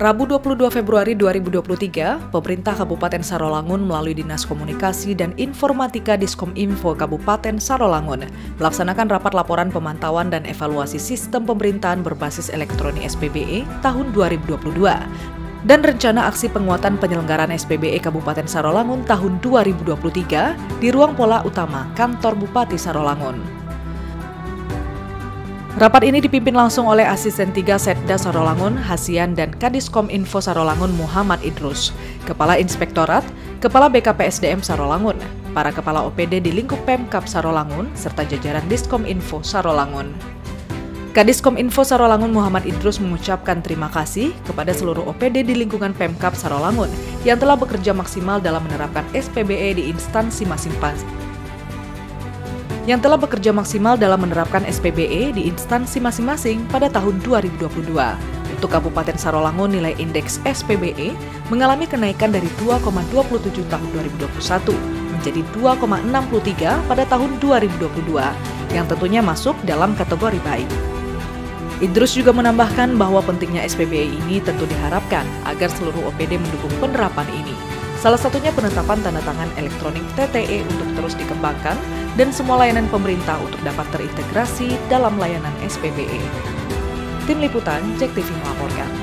Rabu 22 Februari 2023, pemerintah Kabupaten Sarolangun melalui Dinas Komunikasi dan Informatika Diskominfo Kabupaten Sarolangun melaksanakan rapat laporan pemantauan dan evaluasi sistem pemerintahan berbasis elektronik SPBE tahun 2022 dan rencana aksi penguatan penyelenggaraan SPBE Kabupaten Sarolangun tahun 2023 di ruang pola utama Kantor Bupati Sarolangun. Rapat ini dipimpin langsung oleh Asisten 3 Setda Sarolangun, Hasian, dan Kadiskominfo Sarolangun Muhammad Idrus, Kepala Inspektorat, Kepala BKPSDM Sarolangun, para Kepala OPD di lingkup Pemkab Sarolangun, serta jajaran Diskominfo Sarolangun. Kadiskominfo Sarolangun Muhammad Idrus mengucapkan terima kasih kepada seluruh OPD di lingkungan Pemkab Sarolangun yang telah bekerja maksimal dalam menerapkan SPBE di instansi masing-masing. Pada tahun 2022. Untuk Kabupaten Sarolangun, nilai indeks SPBE mengalami kenaikan dari 2,27 tahun 2021 menjadi 2,63 pada tahun 2022, yang tentunya masuk dalam kategori baik. Idrus juga menambahkan bahwa pentingnya SPBE ini tentu diharapkan agar seluruh OPD mendukung penerapan ini. Salah satunya penetapan tanda tangan elektronik TTE untuk terus dikembangkan dan semua layanan pemerintah untuk dapat terintegrasi dalam layanan SPBE. Tim Liputan Jek TV melaporkan.